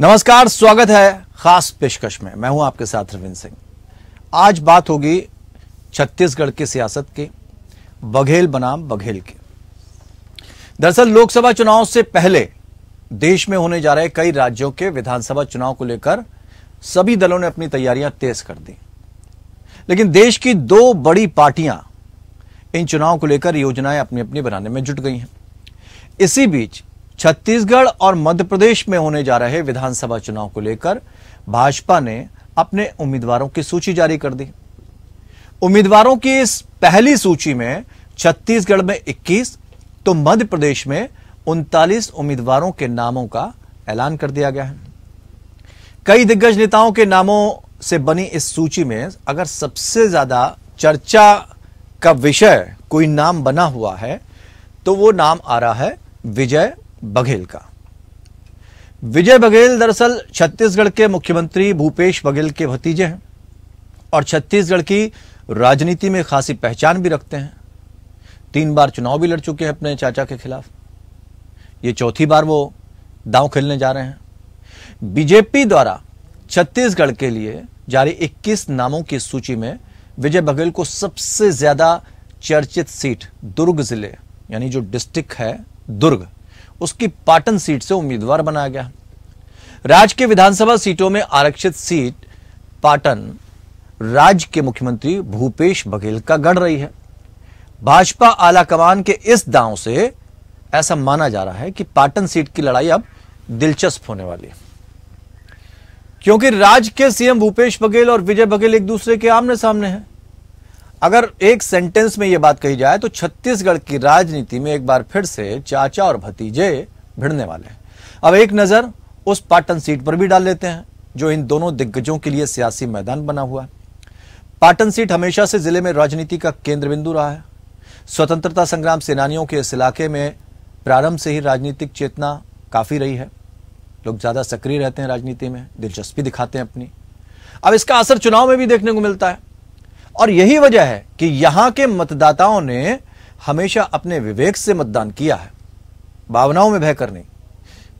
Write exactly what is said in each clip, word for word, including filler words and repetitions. नमस्कार, स्वागत है खास पेशकश में। मैं हूं आपके साथ रविंद्र सिंह। आज बात होगी छत्तीसगढ़ की सियासत की, बघेल बनाम बघेल की। दरअसल लोकसभा चुनाव से पहले देश में होने जा रहे कई राज्यों के विधानसभा चुनाव को लेकर सभी दलों ने अपनी तैयारियां तेज कर दी, लेकिन देश की दो बड़ी पार्टियां इन चुनाव को लेकर योजनाएं अपनी अपनी बनाने में जुट गई हैं। इसी बीच छत्तीसगढ़ और मध्य प्रदेश में होने जा रहे विधानसभा चुनाव को लेकर भाजपा ने अपने उम्मीदवारों की सूची जारी कर दी। उम्मीदवारों की इस पहली सूची में छत्तीसगढ़ में इक्कीस तो मध्य प्रदेश में उनतालीस उम्मीदवारों के नामों का ऐलान कर दिया गया है। कई दिग्गज नेताओं के नामों से बनी इस सूची में अगर सबसे ज्यादा चर्चा का विषय कोई नाम बना हुआ है तो वो नाम आ रहा है विजय बघेल का। विजय बघेल दरअसल छत्तीसगढ़ के मुख्यमंत्री भूपेश बघेल के भतीजे हैं और छत्तीसगढ़ की राजनीति में खासी पहचान भी रखते हैं। तीन बार चुनाव भी लड़ चुके हैं अपने चाचा के खिलाफ। ये चौथी बार वो दांव खेलने जा रहे हैं। बीजेपी द्वारा छत्तीसगढ़ के लिए जारी इक्कीस नामों की सूची में विजय बघेल को सबसे ज्यादा चर्चित सीट दुर्ग जिले यानी जो डिस्ट्रिक्ट है दुर्ग, उसकी पाटन सीट से उम्मीदवार बनाया गया। राज्य के विधानसभा सीटों में आरक्षित सीट पाटन राज्य के मुख्यमंत्री भूपेश बघेल का गढ़ रही है। भाजपा आलाकमान के इस दांव से ऐसा माना जा रहा है कि पाटन सीट की लड़ाई अब दिलचस्प होने वाली है, क्योंकि राज्य के सीएम भूपेश बघेल और विजय बघेल एक दूसरे के आमने सामने हैं। अगर एक सेंटेंस में यह बात कही जाए तो छत्तीसगढ़ की राजनीति में एक बार फिर से चाचा और भतीजे भिड़ने वाले हैं। अब एक नजर उस पाटन सीट पर भी डाल लेते हैं जो इन दोनों दिग्गजों के लिए सियासी मैदान बना हुआ है। पाटन सीट हमेशा से जिले में राजनीति का केंद्र बिंदु रहा है। स्वतंत्रता संग्राम सेनानियों के इस इलाके में प्रारंभ से ही राजनीतिक चेतना काफी रही है। लोग ज्यादा सक्रिय रहते हैं, राजनीति में दिलचस्पी दिखाते हैं अपनी। अब इसका असर चुनाव में भी देखने को मिलता है और यही वजह है कि यहां के मतदाताओं ने हमेशा अपने विवेक से मतदान किया है, भावनाओं में बहकर नहीं।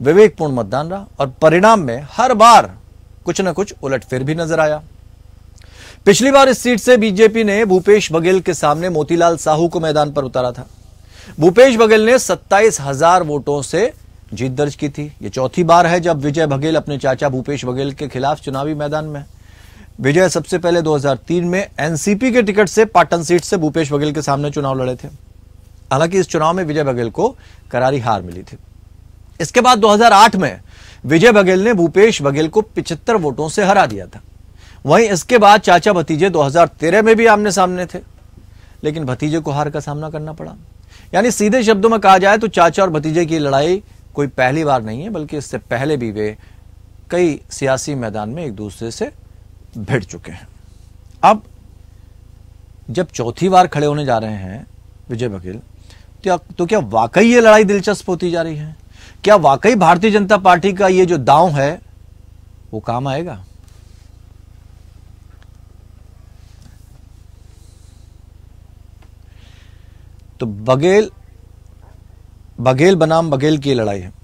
विवेकपूर्ण मतदान रहा और परिणाम में हर बार कुछ न कुछ उलटफेर भी नजर आया। पिछली बार इस सीट से बीजेपी ने भूपेश बघेल के सामने मोतीलाल साहू को मैदान पर उतारा था। भूपेश बघेल ने सत्ताईस हजार वोटों से जीत दर्ज की थी। यह चौथी बार है जब विजय बघेल अपने चाचा भूपेश बघेल के खिलाफ चुनावी मैदान में। विजय सबसे पहले दो हज़ार तीन में एनसीपी के टिकट से पाटन सीट से भूपेश बघेल के सामने चुनाव लड़े थे। हालांकि इस चुनाव में विजय बघेल को करारी हार मिली थी। इसके बाद दो हज़ार आठ में विजय बघेल ने भूपेश बघेल को पचहत्तर वोटों से हरा दिया था। वहीं इसके बाद चाचा भतीजे दो हज़ार तेरह में भी आमने सामने थे, लेकिन भतीजे को हार का सामना करना पड़ा। यानी सीधे शब्दों में कहा जाए तो चाचा और भतीजे की लड़ाई कोई पहली बार नहीं है, बल्कि इससे पहले भी वे कई सियासी मैदान में एक दूसरे से भिड़ चुके हैं। अब जब चौथी बार खड़े होने जा रहे हैं विजय बघेल, तो, तो क्या वाकई ये लड़ाई दिलचस्प होती जा रही है? क्या वाकई भारतीय जनता पार्टी का ये जो दांव है वो काम आएगा? तो बघेल बघेल बनाम बघेल की लड़ाई है।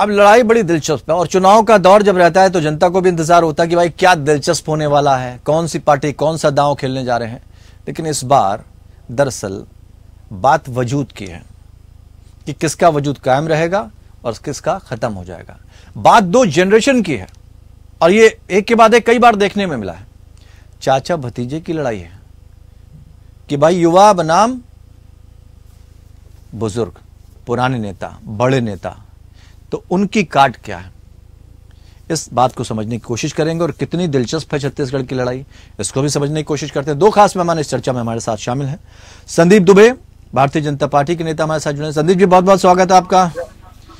अब लड़ाई बड़ी दिलचस्प है और चुनाव का दौर जब रहता है तो जनता को भी इंतजार होता है कि भाई क्या दिलचस्प होने वाला है, कौन सी पार्टी कौन सा दांव खेलने जा रहे हैं। लेकिन इस बार दरअसल बात वजूद की है कि किसका वजूद कायम रहेगा और किसका खत्म हो जाएगा। बात दो जनरेशन की है और ये एक के बाद एक कई बार देखने में मिला है। चाचा भतीजे की लड़ाई है कि भाई युवा बनाम बुजुर्ग, पुराने नेता, बड़े नेता, तो उनकी काट क्या है। इस बात को समझने की कोशिश करेंगे और कितनी दिलचस्प है छत्तीसगढ़ की लड़ाई, इसको भी समझने की कोशिश करते हैं। दो खास मेहमान इस चर्चा में हमारे साथ शामिल हैं। संदीप दुबे, भारतीय जनता पार्टी के नेता, हमारे साथ जुड़े हैं। संदीप जी, बहुत बहुत स्वागत है आपका।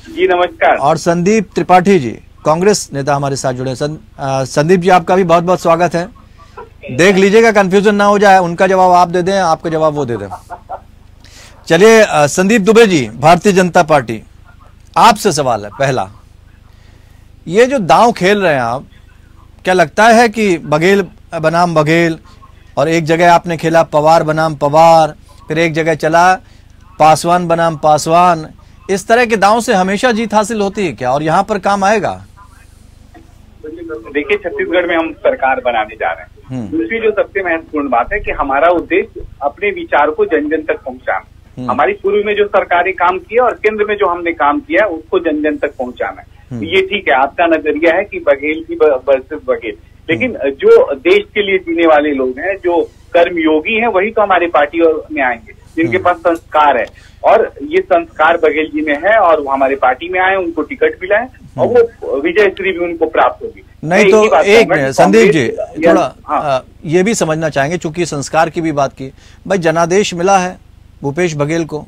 जी नमस्कार। और संदीप त्रिपाठी जी, कांग्रेस नेता, हमारे साथ जुड़े हैं। सं, संदीप जी, आपका भी बहुत बहुत स्वागत है। देख लीजिएगा कंफ्यूजन ना हो जाए, उनका जवाब आप दे दें, आपका जवाब वो दे दें। चलिए संदीप दुबे जी, भारतीय जनता पार्टी, आपसे सवाल है पहला, ये जो दांव खेल रहे हैं आप, क्या लगता है कि बघेल बनाम बघेल, और एक जगह आपने खेला पवार बनाम पवार, फिर एक जगह चला पासवान बनाम पासवान, इस तरह के दावों से हमेशा जीत हासिल होती है क्या, और यहाँ पर काम आएगा? देखिए, छत्तीसगढ़ में हम सरकार बनाने जा रहे हैं। दूसरी जो सबसे महत्वपूर्ण बात है कि हमारा उद्देश्य अपने विचार को जन जन तक पहुँचाना। हमारी पूर्व में जो सरकारें काम किया और केंद्र में जो हमने काम किया उसको जन जन तक पहुँचाना है। ये ठीक है, आपका नजरिया है कि बघेल की वर्सेस बघेल, लेकिन जो देश के लिए जीने वाले लोग हैं, जो कर्मयोगी हैं, वही तो हमारी पार्टी और में आएंगे, जिनके पास संस्कार है। और ये संस्कार बघेल जी में है और वो हमारी पार्टी में आए, उनको टिकट मिला है और वो विजय श्री भी उनको प्राप्त होगी। नहीं तो एक मिनट संदीप जी, थोड़ा हाँ। ये भी समझना चाहेंगे, चूंकि संस्कार की भी बात की, भाई जनादेश मिला है भूपेश बघेल को,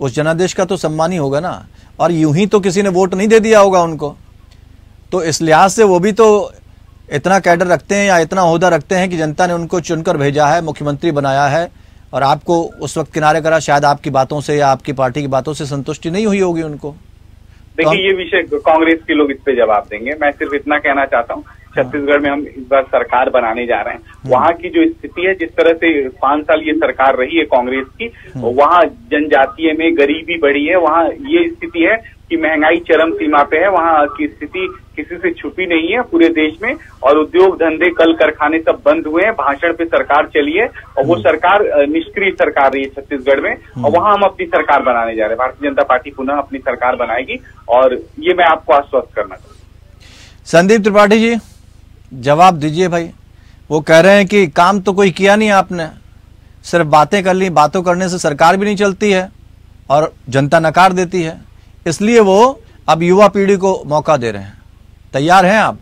उस जनादेश का तो सम्मान ही होगा ना, और यूं ही तो किसी ने वोट नहीं दे दिया होगा उनको, तो इस लिहाज से वो भी तो इतना कैडर रखते हैं या इतना ओहदा रखते हैं कि जनता ने उनको चुनकर भेजा है, मुख्यमंत्री बनाया है, और आपको उस वक्त किनारे करा, शायद आपकी बातों से या आपकी पार्टी की बातों से संतुष्टि नहीं हुई होगी उनको। देखिए, ये विषय कांग्रेस के लोग इस पे जवाब देंगे। मैं सिर्फ इतना कहना चाहता हूँ, छत्तीसगढ़ में हम इस बार सरकार बनाने जा रहे हैं। वहाँ की जो स्थिति है, जिस तरह से पांच साल ये सरकार रही है कांग्रेस की, वहाँ जनजातीय में गरीबी बढ़ी है, वहाँ ये स्थिति है कि महंगाई चरम सीमा पे है, वहाँ की स्थिति किसी से छुपी नहीं है पूरे देश में, और उद्योग धंधे, कल कारखाने सब बंद हुए हैं। भाषण पे सरकार चली है और वो सरकार निष्क्रिय सरकार रही है छत्तीसगढ़ में, और वहाँ हम अपनी सरकार बनाने जा रहे हैं। भारतीय जनता पार्टी पुनः अपनी सरकार बनाएगी, और ये मैं आपको आश्वस्त करना चाहूँगा। संदीप त्रिपाठी जी, जवाब दीजिए भाई। वो कह रहे हैं कि काम तो कोई किया नहीं आपने, सिर्फ बातें कर ली, बातों करने से सरकार भी नहीं चलती है और जनता नकार देती है, इसलिए वो अब युवा पीढ़ी को मौका दे रहे हैं। तैयार हैं आप?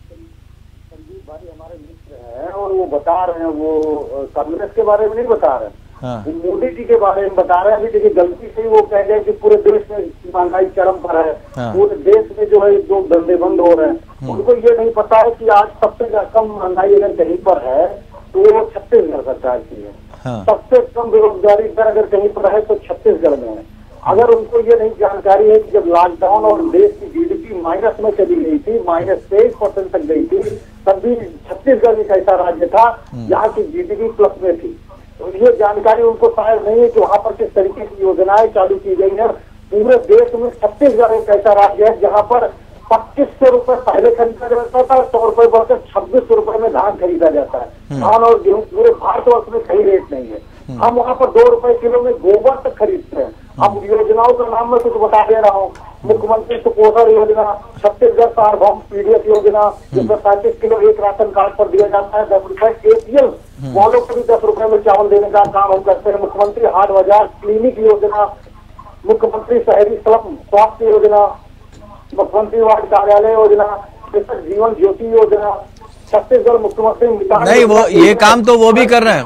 संदीप भाई हमारे मित्र हैं और वो बता रहे हैं, वो कांग्रेस के बारे में नहीं बता रहे हैं, हाँ। वो मोदी जी के बारे में बता रहे हैं। अभी देखिए, गलती से वो कह रहे हैं कि पूरे देश में महंगाई चरम पर है, हाँ। पूरे देश में जो है जो धंधे बंद हो रहे हैं, उनको ये नहीं पता है कि आज सबसे कम महंगाई अगर कहीं पर है तो वो छत्तीसगढ़ सरकार की है, हाँ। सबसे कम बेरोजगारी दर अगर कहीं पर है तो छत्तीसगढ़ में है। अगर उनको ये नहीं जानकारी है कि जब लॉकडाउन और देश की जीडीपी माइनस में चली गई थी, माइनस तेईस परसेंट तक गई थी, तब भी छत्तीसगढ़ एक ऐसा राज्य था जहाँ की जीडीपी प्लस में थी। तो ये जानकारी उनको शायद नहीं है कि वहाँ पर किस तरीके की योजनाएं चालू की गई है। पूरे देश में छत्तीसगढ़ एक ऐसा राज्य है जहाँ पर पच्चीस सौ रूपये पहले खरीदा जाता था, सौ रुपये बढ़कर छब्बीस सौ रूपये में धान खरीदा जाता है। धान और गेहूं पूरे भारतवर्ष में कहीं रेट नहीं है। हम वहाँ पर दो रुपए किलो में गोबर तक खरीदते हैं। अब योजनाओं का नाम मैं कुछ बता दे रहा हूँ, मुख्यमंत्री सुपोषण योजना, छत्तीसगढ़ सार्वभौम पीडीएस योजना, जिसमें पैंतीस किलो एक राशन कार्ड पर दिया जाता है दस रुपए। एपीएल वालों को भी दस रुपए में चावल देने का काम हम करते हैं। मुख्यमंत्री हाट बाजार क्लिनिक योजना, मुख्यमंत्री शहरी स्लम स्वास्थ्य योजना, मुख्यमंत्री वार्ड कार्यालय योजना, कृषक जीवन ज्योति योजना, छत्तीसगढ़ मुख्यमंत्री नहीं, वो ये काम तो वो भी कर रहे हैं।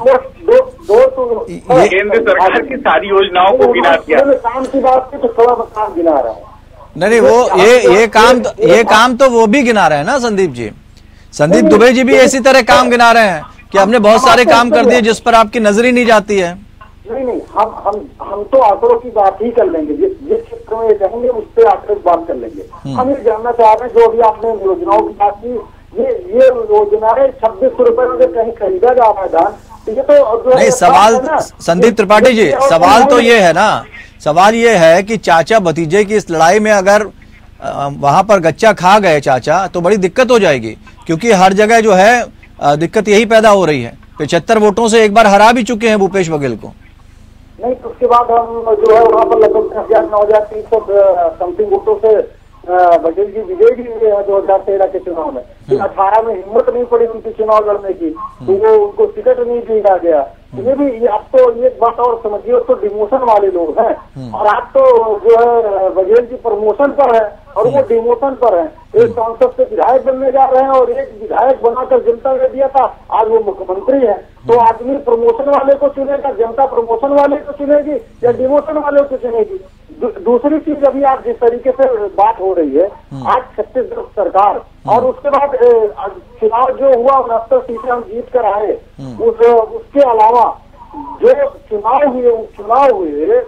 दो दो तो केंद्र सरकार की सारी योजनाओं को गिना दिया। काम की बात की तो थोड़ा काम गिना रहा है, नहीं नहीं वो ये ये काम तो ये काम तो वो भी गिना रहे हैं ना संदीप जी। संदीप दुबे जी भी इसी तरह काम गिना रहे हैं कि हमने बहुत सारे काम कर दिए जिस पर आपकी नजर ही नहीं जाती है। नहीं नहीं हम हम हम तो आंकड़ों की बात ही कर लेंगे, जिस जिस क्षेत्र में ये कहेंगे उस पर आंकड़ों की बात कर लेंगे। हम ये जानना चाह रहे हैं, जो भी आपने योजनाओं की बात की, ये ये योजनाएं छब्बीस सौ रुपए में कहीं खरीदा जा रहा है धान, ये तो नहीं सवाल। संदीप त्रिपाठी जी, सवाल तो ये है ना, सवाल ये है कि चाचा भतीजे की इस लड़ाई में अगर वहां पर गच्चा खा गए चाचा तो बड़ी दिक्कत हो जाएगी, क्योंकि हर जगह जो है दिक्कत यही पैदा हो रही है। पचहत्तर वोटों से एक बार हरा भी चुके हैं भूपेश बघेल को। नहीं, उसके बाद हम जो है वहाँ पर लगभग नौ हजार तीन सौ समथिंग वोटों से बघेल जी विजय भी हुए हैं दो हजार तेरह के चुनाव में। अठारह में हिम्मत नहीं पड़ी उनकी चुनाव लड़ने की, तो वो उनको टिकट नहीं दिया गया। ये भी ये आप तो ये बात और समझिए, उसको तो डिमोशन वाले लोग हैं, और आप तो जो है बघेल जी प्रमोशन पर है और वो डिमोशन पर है। एक सांसद से विधायक बनने जा रहे हैं और एक विधायक बनाकर जनता ने दिया था, आज वो मुख्यमंत्री है। तो आदमी प्रमोशन वाले को चुनेगा, जनता प्रमोशन वाले को चुनेगी या डिमोशन वाले को चुनेगी? दू, दूसरी चीज, अभी आप जिस तरीके से बात हो रही है आज छत्तीसगढ़ सरकार, और उसके बाद चुनाव जो हुआ उनहत्तर सीटें हम जीत कर आए, उस, उसके अलावा जो चुनाव हुए उपचुनाव हुए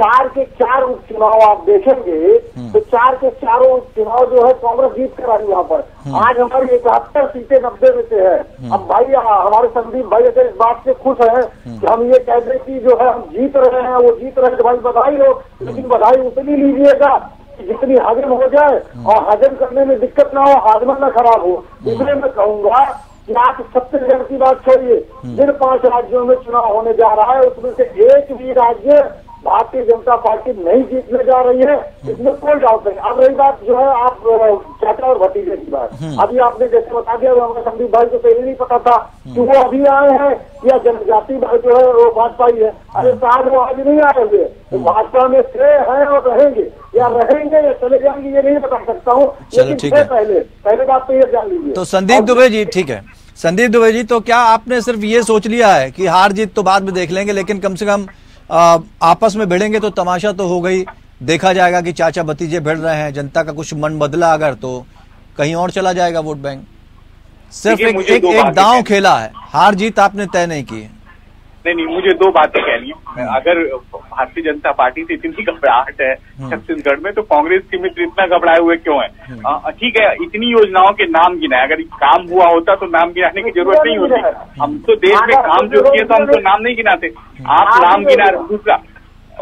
चार के चार उपचुनाव आप देखेंगे तो चार के चारों उपचुनाव जो है कांग्रेस जीत कर आई। यहाँ पर आज हमारी इकहत्तर सीटें नब्बे में से है। अब भाई हमारे संदीप भाई अगर इस बात से खुश हैं कि हम ये कह रहे कि जो है हम जीत रहे हैं वो जीत रहे हैं, भाई बधाई हो, लेकिन बधाई उतनी लीजिएगा जितनी हजम हो जाए और हजम करने में दिक्कत ना हो, हाजमा ना खराब हो। इसलिए मैं कहूँगा कि आप छत्तीसगढ़ की बात छोड़िए, जिन पांच राज्यों में चुनाव होने जा रहा है उसमें से एक भी राज्य भारतीय जनता पार्टी नहीं जीतने जा रही है, इसमें कोई डाउट नहीं। अब रही बात जो है आप चाचा और भतीजे की बात, अभी आपने जैसे बता दिया हमारे संदीप भाई को पहले नहीं पता था कि वो अभी आए हैं या जनजाति भाई जो है वो भाजपा ही है। अरे साहब वो आज नहीं आए हुए, तो भाजपा में से हैं और रहेंगे या रहेंगे या चले जाएंगे ये नहीं बता सकता हूँ, लेकिन पहले पहले बात तो ये जान लीजिए। तो संदीप दुबे जी, ठीक है संदीप दुबे जी, तो क्या आपने सिर्फ ये सोच लिया है कि हार जीत तो बाद में देख लेंगे, लेकिन कम से कम आ, आपस में भिड़ेंगे तो तमाशा तो हो गई, देखा जाएगा कि चाचा भतीजे भिड़ रहे हैं, जनता का कुछ मन बदला अगर तो कहीं और चला जाएगा वोट बैंक, सिर्फ एक एक, एक दांव खेला है, हार जीत आपने तय नहीं की है? नहीं नहीं, मुझे दो बातें कहनी है। अगर भारतीय जनता पार्टी से इतनी घबराहट है छत्तीसगढ़ में तो कांग्रेस के मित्र इतना घबराए हुए क्यों है? ठीक है, इतनी योजनाओं के नाम गिनाए, अगर काम हुआ होता तो नाम गिनाने की जरूरत नहीं होती। हम तो देश में काम जो किए तो हम तो नाम नहीं गिनाते, आप नाम गिना। दूसरा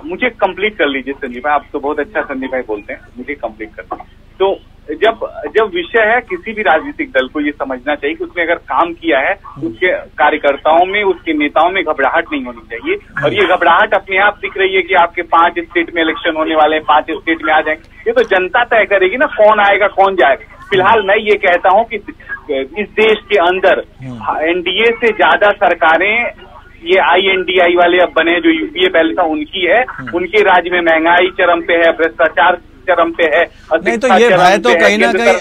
मुझे कंप्लीट कर लीजिए संदीप भाई, आप तो बहुत अच्छा संदीप भाई बोलते हैं, मुझे कंप्लीट कर लीजिए। तो जब जब विषय है किसी भी राजनीतिक दल को ये समझना चाहिए कि उसने अगर काम किया है उसके कार्यकर्ताओं में उसके नेताओं में घबराहट नहीं होनी चाहिए, और ये घबराहट अपने आप दिख रही है कि आपके पांच स्टेट में इलेक्शन होने वाले हैं, पांच स्टेट में आ जाएंगे, ये तो जनता तय करेगी ना कौन आएगा कौन जाएगा। फिलहाल मैं ये कहता हूँ कि इस देश के अंदर एनडीए से ज्यादा सरकारें ये आई एन डी आई वाले अब बने जो यूपीए पहले था उनकी है, उनके राज्य में महंगाई चरम पे है, भ्रष्टाचार चरम पे है। नहीं तो ये भाई तो कहीं ना कहीं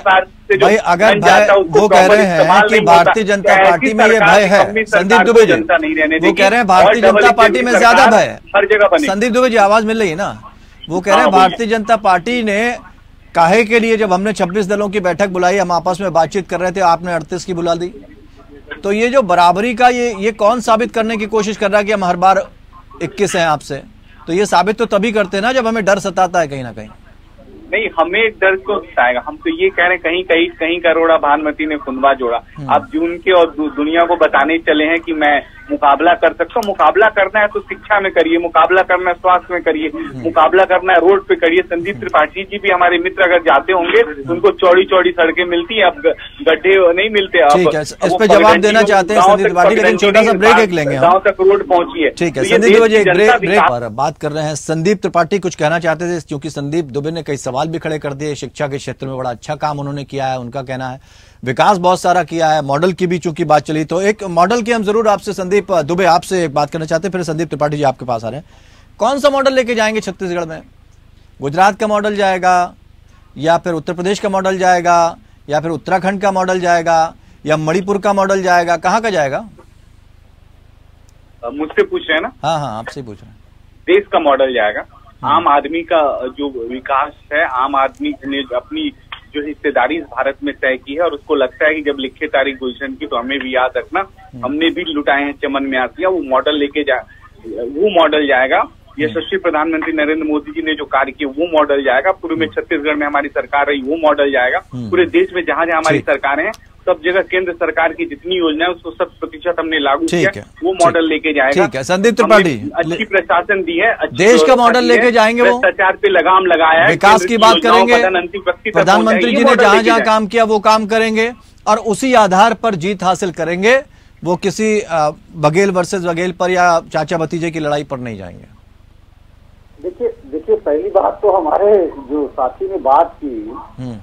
भाई अगर भाई वो कह रहे हैं कि भारतीय जनता पार्टी में ये भय है, संदीप दुबे जी वो कह रहे हैं भारतीय जनता पार्टी में ज्यादा भय है, हर जगह संदीप दुबे जी आवाज मिल रही है ना, वो कह रहे हैं भारतीय जनता पार्टी ने काहे के लिए जब हमने छब्बीस दलों की बैठक बुलाई, हम आपस में बातचीत कर रहे थे, आपने अड़तीस की बुला दी, तो ये जो बराबरी का ये ये कौन साबित करने की कोशिश कर रहा है कि हम हर बार इक्कीस हैं आपसे? तो ये साबित तो तभी करते हैं ना जब हमें डर सताता है कहीं ना कहीं। नहीं, हमें डर को सताएगा, हम तो ये कह रहे हैं कहीं कहीं कहीं करोड़ा भानुमति ने कुंदवा जोड़ा। आप जून के और दु, दुनिया को बताने चले हैं कि मैं मुकाबला कर सकता हूँ। मुकाबला करना है तो शिक्षा में करिए, मुकाबला करना है स्वास्थ्य में करिए, मुकाबला करना है रोड पे करिए। संदीप त्रिपाठी जी भी हमारे मित्र अगर जाते होंगे उनको चौड़ी चौड़ी सड़कें मिलती है, अब गड्ढे नहीं मिलते। ठीक है, इस पे जवाब देना चाहते हैं संदीप त्रिपाठी, लेकिन छोटा सा ब्रेक एक लेंगे, गाँव तक रोड पहुंची है। ठीक है संदीप जी, ब्रेक बात कर रहे हैं। संदीप त्रिपाठी कुछ कहना चाहते थे, क्योंकि संदीप दुबे ने कई सवाल भी खड़े कर दिए। शिक्षा के क्षेत्र में बड़ा अच्छा काम उन्होंने किया है, उनका कहना है विकास बहुत सारा किया है, मॉडल की भी चूंकि बात चली तो एक मॉडल की हम जरूर आपसे संदीप दुबे आपसे एक बात करना चाहते हैं, फिर संदीप त्रिपाठी जी आपके पास आ रहे हैं। कौन सा मॉडल लेके जाएंगे छत्तीसगढ़ में? गुजरात का मॉडल जाएगा या फिर उत्तर प्रदेश का मॉडल जाएगा या फिर उत्तराखंड का मॉडल जाएगा या मणिपुर का मॉडल जाएगा, कहाँ का जाएगा? मुझसे पूछ रहे हैं ना? हाँ हाँ आपसे पूछ रहे हैं। देश का मॉडल जाएगा, आम आदमी का जो विकास है, आम आदमी ने अपनी जो हिस्सेदारी इस भारत में तय की है और उसको लगता है कि जब लिखे तारीख गुलशन की तो हमें भी याद रखना, हमने भी लुटाए हैं चमन में आसिया, वो मॉडल लेके जा वो मॉडल जाएगा। यशस्वी प्रधानमंत्री नरेंद्र मोदी जी ने जो कार्य किए वो मॉडल जाएगा, पूर्व में छत्तीसगढ़ में हमारी सरकार रही वो मॉडल जाएगा, पूरे देश में जहाँ जहाँ हमारी सरकारें हैं सब जगह केंद्र सरकार की जितनी योजना है उसको शत प्रतिशत हमने लागू किया, वो मॉडल लेके जाएगा। ठीक है संदीप त्रिपाठी, अच्छी प्रशासन दी है, देश का मॉडल लेके जाएंगे, वो भ्रष्टाचार पे लगाम लगाया है, विकास की बात करेंगे, प्रधानमंत्री जी ने जहाँ जहाँ काम किया वो काम करेंगे और उसी आधार पर जीत हासिल करेंगे। वो किसी बघेल वर्सेस बघेल पर या चाचा भतीजे की लड़ाई पर नहीं जाएंगे। देखिए देखिए पहली बात तो हमारे जो साथी ने बात की,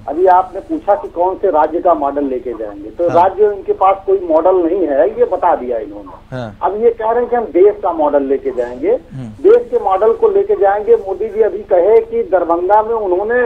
अभी आपने पूछा कि कौन से राज्य का मॉडल लेके जाएंगे, तो हाँ। राज्य इनके पास कोई मॉडल नहीं है ये बता दिया इन्होंने। हाँ। अब ये कह रहे हैं कि हम देश का मॉडल लेके जाएंगे, देश के मॉडल को लेके जाएंगे। मोदी जी अभी कहे कि दरभंगा में उन्होंने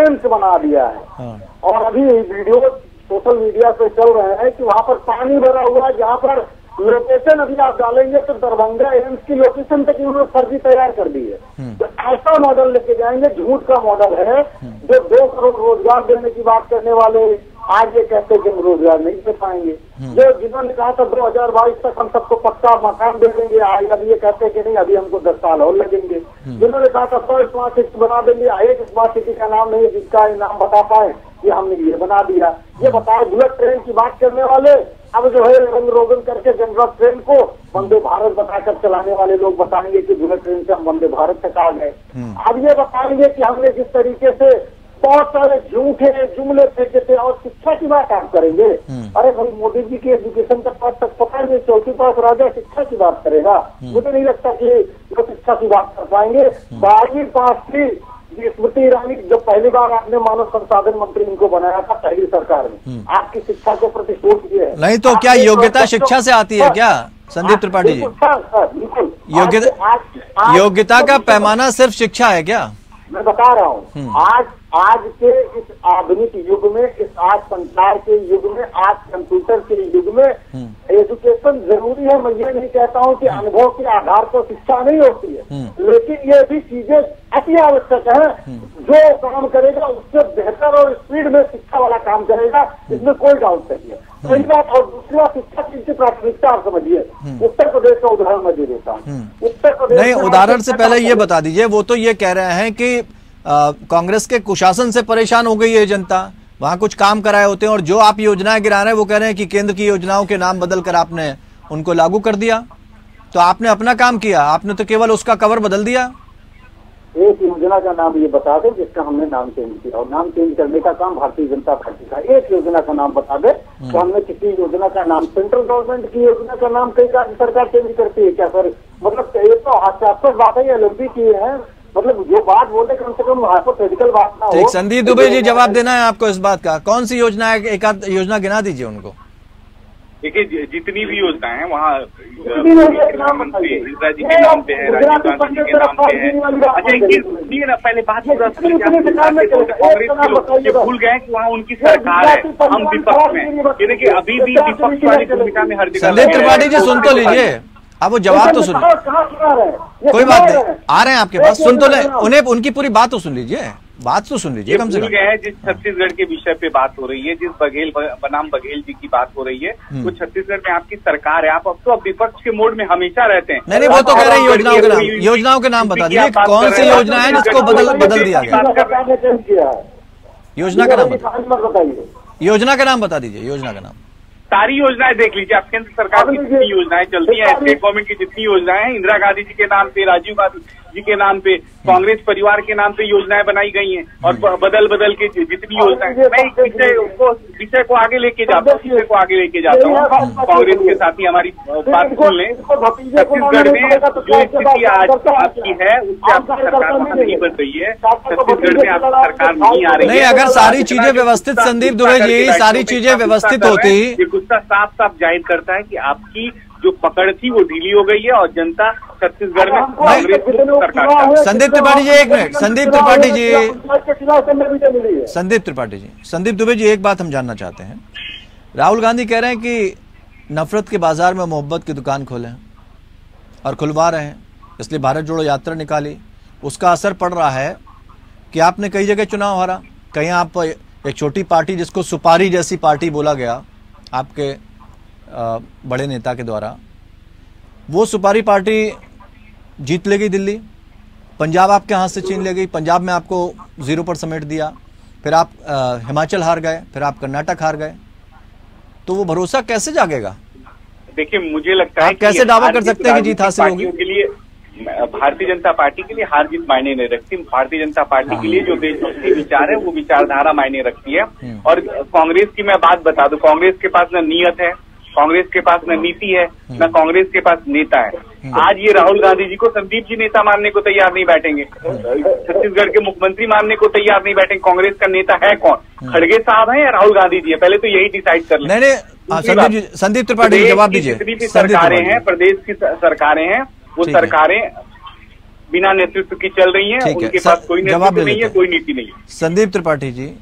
एम्स बना दिया है। हाँ। और अभी वीडियो सोशल मीडिया पे चल रहे हैं कि वहाँ पर पानी भरा हुआ है, जहाँ पर लोकेशन अभी आप डालेंगे तो दरभंगा एम्स की लोकेशन तक उन्होंने फर्जी तैयार कर दी है। तो ऐसा मॉडल लेके जाएंगे, झूठ का मॉडल है। जो दो करोड़ रोजगार देने की बात करने वाले आज ये कहते हैं कि हम रोजगार नहीं दे पाएंगे, जो जिन्होंने कहा था दो हजार बाईस तक हम सबको पक्का मकान दे देंगे, आज अब ये कहते हैं कि नहीं अभी हमको दस साल और लगेंगे। जिन्होंने कहा था सौ स्मार्ट सिटी बना देंगे, एक स्मार्ट सिटी का नाम नहीं जिसका नाम बता पाए, ये हमने ये बना दिया। ये बताओ बुलेट ट्रेन की बात करने वाले अब जो है रंग रोगन करके जनरल ट्रेन को वंदे भारत बताकर चलाने वाले लोग बताएंगे कि बुलेट ट्रेन से हम वंदे भारत तक आ गए। अब ये बताएंगे कि हमने जिस तरीके से बहुत सारे झूठे जुमले फेंके थे और शिक्षा की बात आप करेंगे। अरे भाई मोदी जी की एजुकेशन का पास तक पता है, चौथी पास राजा शिक्षा की बात करेगा, मुझे नहीं लगता कि लोग शिक्षा की बात कर पाएंगे। बारहवीं पास की स्मृति ईरानी जो पहली बार आपने मानव संसाधन मंत्री इनको बनाया था पहली सरकार में, आपकी शिक्षा को प्रतिशोध किया है। नहीं तो क्या योग्यता शिक्षा से आती है क्या संदीप त्रिपाठी जी? बिल्कुल, योग्यता योग्यता का पैमाना सिर्फ शिक्षा है क्या? मैं बता रहा हूँ आज आज के इस आधुनिक युग में, इस आज संचार के युग में, आज कंप्यूटर के युग में एजुकेशन जरूरी है। मैं ये नहीं कहता हूँ कि अनुभव के आधार पर शिक्षा नहीं होती है, लेकिन ये भी चीजें अति आवश्यक है। जो काम करेगा उससे बेहतर और स्पीड में शिक्षा वाला काम करेगा, इसमें कोई डाउट नहीं है। पहली बात, और दूसरी बात शिक्षा की प्राथमिकता आप समझिए। उत्तर प्रदेश का उदाहरण मैं दे देता हूँ। उत्तर प्रदेश नहीं, उदाहरण से पहले ये बता दीजिए, वो तो ये कह रहे हैं कि कांग्रेस के कुशासन से परेशान हो गई है जनता, वहाँ कुछ काम कराए होते हैं और जो आप योजनाएं गिरा रहे हैं वो कह रहे हैं कि केंद्र की योजनाओं के नाम बदल कर आपने उनको लागू कर दिया, तो आपने अपना काम किया, आपने तो केवल उसका कवर बदल दिया। एक योजना का नाम ये बता दे जिसका हमने नाम चेंज किया, और नाम चेंज करने का काम भारतीय जनता पार्टी का। एक योजना का नाम बता दे तो हमने किसी योजना का नाम, सेंट्रल गवर्नमेंट की योजना का नाम कई सरकार चेंज करती है क्या सर? मतलब ये तो हास्यास्पद बात है, एलर्जी की है, मतलब जो बात बोलते कम से कम हाइपोथेटिकल बात ना हो। संदीप दुबे जी जवाब देना है आपको इस बात का, कौन सी योजना है, एक आध योजना गिना दीजिए उनको। देखिए जितनी भी योजनाएं हैं वहाँ प्रधानमंत्री जी के नाम पे है, राजीव गांधी के नाम पे है। अच्छा इनकी ना पहले बात ये भूल गए कि वहाँ उनकी सरकार है, हम विपक्ष में, यानी कि अभी भी विपक्ष वाली भूमिका में हर जगह। संदीप त्रिपाठी जी सुन तो लीजिए, आप वो जवाब तो सुन, कोई बात नहीं आ रहे हैं आपके पास, सुन तो ले उन्हें, उनकी पूरी बात तो सुन लीजिए, बात तो सुन लीजिए कम से कम। जिस छत्तीसगढ़ के विषय पे बात हो रही है, जिस बघेल बनाम बघेल जी की बात हो रही है, वो छत्तीसगढ़ में आपकी सरकार है। आप अब तो अब विपक्ष के मोड में हमेशा रहते हैं। नहीं नहीं, वो तो कह रहे हैं योजनाओं के नाम, योजनाओं के नाम बता दीजिए कौन सी योजना है जिसको बदल बदल दिया गया, योजना का नाम बताइए, योजना का नाम बता दीजिए, योजना का नाम। सारी योजनाएं देख लीजिए आप, केंद्र सरकार की जितनी योजनाएं चलती हैं, स्टेट गवर्नमेंट की जितनी योजनाएं हैं, इंदिरा गांधी जी के नाम पे, राजीव गांधी जी के नाम पे, कांग्रेस परिवार के नाम पे योजनाएं बनाई गई हैं और बदल बदल के जितनी योजनाएं, मैं इस विषय को विषय को आगे लेके जाता हूँ विषय को आगे लेके जाता हूँ कांग्रेस के साथ ही हमारी बात सुन लें। छत्तीसगढ़ में जो स्थिति आज आपकी है उससे आपकी सरकार नहीं बन रही है, छत्तीसगढ़ में आपकी सरकार नहीं आ रही है। अगर सारी चीजें व्यवस्थित, संदीप दुबे जी सारी चीजें व्यवस्थित होती, गुस्सा साफ साफ जाहिर करता है कि आपकी जो पकड़ थी वो ढीली हो गई है और जनता छत्तीसगढ़ में कांग्रेस सरकार। संदीप त्रिपाठी जी एक मिनट, संदीप त्रिपाठी जी संदीप त्रिपाठी जी संदीप दुबे जी एक बात हम जानना चाहते हैं, राहुल गांधी कह रहे हैं कि नफरत के बाजार में मोहब्बत की दुकान खोले और खुलवा रहे हैं, इसलिए भारत जोड़ो यात्रा निकाली, उसका असर पड़ रहा है कि आपने कई जगह चुनाव हारा, कहीं आप एक छोटी पार्टी जिसको सुपारी जैसी पार्टी बोला गया आपके बड़े नेता के द्वारा, वो सुपारी पार्टी जीत ले गई दिल्ली, पंजाब आपके हाथ से छीन ले गई, पंजाब में आपको जीरो पर समेट दिया, फिर आप आ, हिमाचल हार गए, फिर आप कर्नाटक हार गए, तो वो भरोसा कैसे जागेगा? देखिए मुझे लगता है कैसे दावा कर सकते हैं कि जीत हासिल होगी? भारतीय जनता पार्टी के लिए हार जीत मायने नहीं रखती, भारतीय जनता पार्टी के लिए जो देशभक्ति विचार है वो विचारधारा मायने रखती है। और कांग्रेस की मैं बात बता दूं, कांग्रेस के पास न नीयत है, कांग्रेस के पास न नीति है, न कांग्रेस के पास नेता है। आज ये राहुल गांधी जी को संदीप जी नेता मानने को तैयार नहीं बैठेंगे, छत्तीसगढ़ के मुख्यमंत्री मानने को तैयार नहीं बैठेंगे। कांग्रेस का नेता है कौन, खड़गे साहब है या राहुल गांधी जी है, पहले तो यही डिसाइड कर लें। संदीप त्रिपाठी जी जवाब दीजिए, जितनी भी सरकारें हैं, प्रदेश की सरकारें हैं, वो सरकारें बिना नेतृत्व की चल रही हैं, उनके पास कोई नेतृत्व नहीं है, कोई नीति नहीं है। संदीप त्रिपाठी जी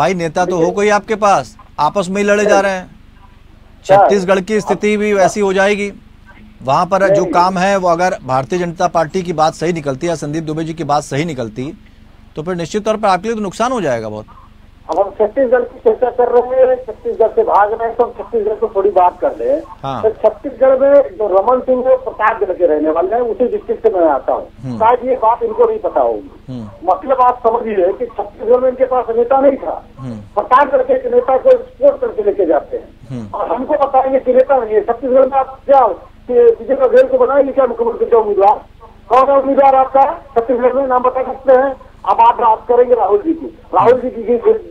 भाई नेता तो हो कोई आपके पास, आपस में ही लड़े जा रहे हैं, छत्तीसगढ़ की स्थिति भी वैसी हो जाएगी, वहां पर जो काम है वो अगर भारतीय जनता पार्टी की बात सही निकलती है, संदीप दुबे जी की बात सही निकलती तो फिर निश्चित तौर पर आपके लिए तो नुकसान हो जाएगा बहुत। अब हम छत्तीसगढ़ की चर्चा कर रहे हैं, छत्तीसगढ़ से भाग रहे हैं, तो हम छत्तीसगढ़ को थोड़ी बात कर ले। हाँ। तो छत्तीसगढ़ में जो रमन सिंह है प्रतापगढ़ के रहने वाले हैं, उसी डिस्ट्रिक्ट से मैं आता हूँ, शायद ये बात इनको नहीं पता होगी। मतलब आप समझिए कि छत्तीसगढ़ में इनके पास नेता नहीं था, प्रतापगढ़ के एक नेता को एक्सपोर्ट करके लेके जाते हैं और हमको बताएंगे कि नेता नहीं है। छत्तीसगढ़ में आप क्या विजय बघेल को बनाएंगे क्या मुख्यमंत्री का उम्मीदवार? कौन है उम्मीदवार आपका छत्तीसगढ़ में? नाम बता सकते हैं? अब आप बात करेंगे राहुल जी की, राहुल जी की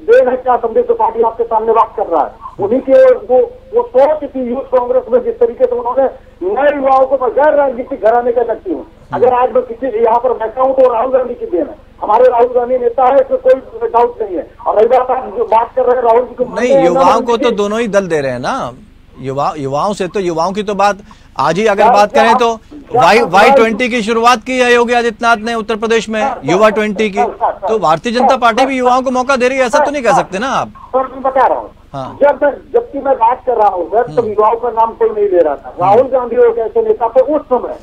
देन है क्या संदीप त्रिपाठी आपके सामने बात कर रहा है? उन्हीं के वो वो सोच थी यूथ कांग्रेस में, जिस तरीके से उन्होंने नए युवाओं को बगैर राजनीतिक घराने का व्यक्ति हूँ। अगर आज मैं किसी यहाँ पर बैठा हूँ तो राहुल गांधी की देन है, हमारे राहुल गांधी नेता है, इसमें कोई डाउट नहीं है। और रही बात आप जो बात कर रहे हैं राहुल जी को, नहीं, युवाओं को तो दोनों ही दल दे रहे हैं ना, युवा युवाओं से तो युवाओं की तो बात आज ही अगर बात करें तो वाई वाई ट्वेंटी की शुरुआत की है योगी आदित्यनाथ ने उत्तर प्रदेश में, युवा ट्वेंटी की, तो भारतीय जनता पार्टी भी युवाओं को मौका दे रही है, ऐसा तो नहीं कह सकते ना आप। सर मैं बता रहा हूँ, हाँ। जब जबकि मैं बात कर रहा हूँ सर, तब युवाओं का नाम कोई नहीं ले रहा था। राहुल गांधी एक ऐसे नेता थे उस समय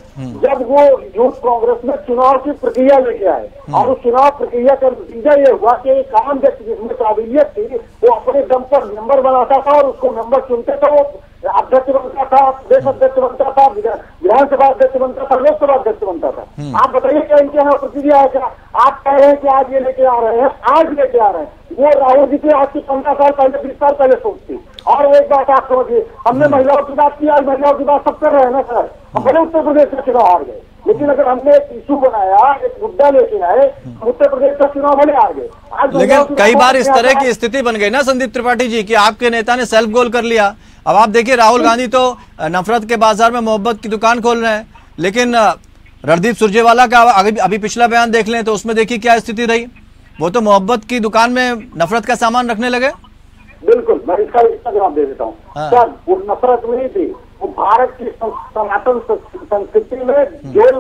जब वो यूथ कांग्रेस में चुनाव की प्रक्रिया लेके आए, और उस चुनाव प्रक्रिया का नतीजा ये हुआ कि एक आम व्यक्ति जिसमें काबिलियत थी वो अपने दम पर नंबर बनाता था और उसको नंबर चुनते थे, वो अध्यक्ष बनता था, देश अध्यक्ष बनता था, विधानसभा अध्यक्ष बनता था, लोकसभा अध्यक्ष बनता था। आप बताइए क्या इनके यहाँ प्रतिक्रिया है? क्या आप कह रहे हैं कि आज ये लेके आ रहे हैं, आज लेके आ रहे हैं, वो राहुल जी की आज से पंद्रह साल पहले बीस साल पहले सोचती। और एक बात आप समझिए, हमने महिलाओं की बात की, आज महिलाओं की बात सब कर रहे हैं ना सर, हम भले उत्तर प्रदेश में चुनाव हार गए, लेकिन अगर हमने एक इशू बनाया, एक मुद्दा लेके आए, उत्तर प्रदेश का चुनाव भले हार गए। लेकिन कई बार इस तरह की स्थिति बन गई ना संदीप त्रिपाठी जी की, आपके नेता ने सेल्फ गोल कर लिया। अब आप देखिए राहुल गांधी तो नफरत के बाजार में मोहब्बत की दुकान खोल रहे हैं, लेकिन रणदीप सुरजेवाला का अभी पिछला बयान देख लें तो उसमें देखिए क्या स्थिति रही, वो तो मोहब्बत की दुकान में नफरत का सामान रखने लगे। बिल्कुल, मैं इसका इसका जवाब दे देता हूँ सर, वो नफरत नहीं थी, वो भारत की सनातन संस्कृति में जो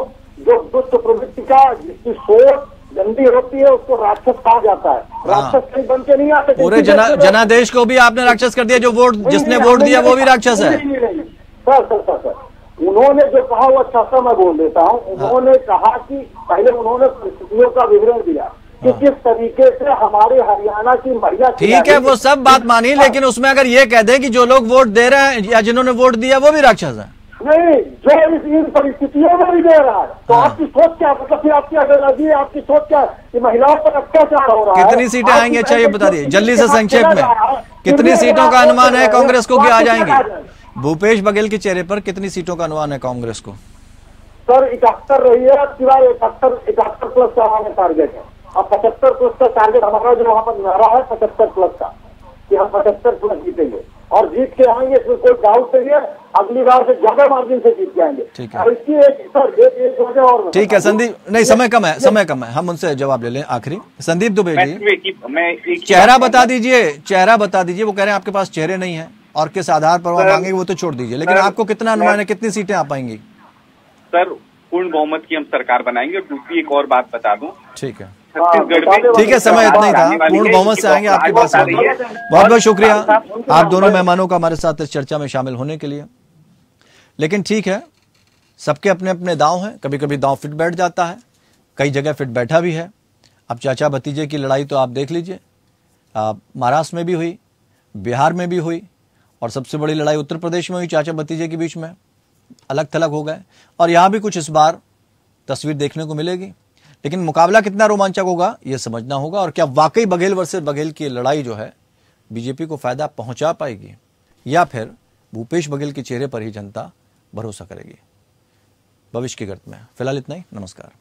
जो दुष्ट प्रवृत्ति का जिसकी सोच गंदी होती है उसको राक्षस कहा जाता है, राक्षस कहीं बन के नहीं आते। पूरे जना, जनादेश को भी आपने राक्षस कर दिया, जो वोट जिसने वोट दिया वो भी राक्षस है। सर सर सर सर उन्होंने जो कहा वो अच्छा सा मैं बोल देता हूँ। उन्होंने कहा कि पहले उन्होंने परिस्थितियों का विवरण दिया कि किस तरीके से हमारे हरियाणा की महिला, ठीक है वो सब बात मानी, लेकिन उसमें अगर ये कह दे कि जो लोग वोट दे रहे हैं या जिन्होंने वोट दिया वो भी राक्षस है, नहीं जो इस इन परिस्थितियों में भी दे रहा है, तो आपकी सोच क्या? मतलब फिर आपकी आजादी है, आपकी सोच क्या कि महिलाओं पर अत्याचार हो रहा है? कितनी सीटें आएंगी अच्छा ये बता दिए जल्दी से संक्षेप में, कितनी सीटों का अनुमान है कांग्रेस को कि आ जाएंगी? भूपेश बघेल के चेहरे पर कितनी सीटों का अनुमान है कांग्रेस को? सर इकहत्तर रही है, सिवाय इकहत्तर इकहत्तर प्लस का हमारा टारगेट है। अब पचहत्तर प्लस का टारगेट हमारा जो वहाँ पर नारा है पचहत्तर प्लस का, कि हम पचहत्तर प्लस जीतेंगे और जीत के आएंगे, इसमें कोई डाउट नहीं है, अगली बार से ज्यादा मार्जिन से जीत के आएंगे। ठीक है, इसकी एक सर एक एक वजह और, ठीक है संदीप, नहीं समय कम है, समय कम है, हम उनसे जवाब ले लें आखिरी। संदीप दुबे जी, चेहरा बता दीजिए, चेहरा बता दीजिए, वो कह रहे हैं आपके पास चेहरे नहीं है और किस आधार पर वो मांगेंगे वो तो छोड़ दीजिए, लेकिन आपको कितना अनुमान है कितनी सीटें आ पाएंगी? सर पूर्ण बहुमत की हम सरकार बनाएंगे। और दूसरी एक और बात बता दूं, ठीक है ठीक है समय इतना ही था, पूर्ण बहुमत से आएंगे आपके पास। बहुत बहुत शुक्रिया आप दोनों मेहमानों का हमारे साथ इस चर्चा में शामिल होने के लिए। लेकिन ठीक है, सबके अपने अपने दांव हैं, कभी कभी दांव फिट बैठ जाता है, कई जगह फिट बैठा भी है। अब चाचा भतीजे की लड़ाई तो आप देख लीजिए, महाराष्ट्र में भी हुई, बिहार में भी हुई, और सबसे बड़ी लड़ाई उत्तर प्रदेश में हुई, चाचा भतीजे के बीच में अलग थलग हो गए, और यहाँ भी कुछ इस बार तस्वीर देखने को मिलेगी। लेकिन मुकाबला कितना रोमांचक होगा ये समझना होगा, और क्या वाकई बघेल वर्सेस बघेल की लड़ाई जो है बीजेपी को फायदा पहुंचा पाएगी, या फिर भूपेश बघेल के चेहरे पर ही जनता भरोसा करेगी? भविष्य की गर्त में फिलहाल इतना ही, नमस्कार।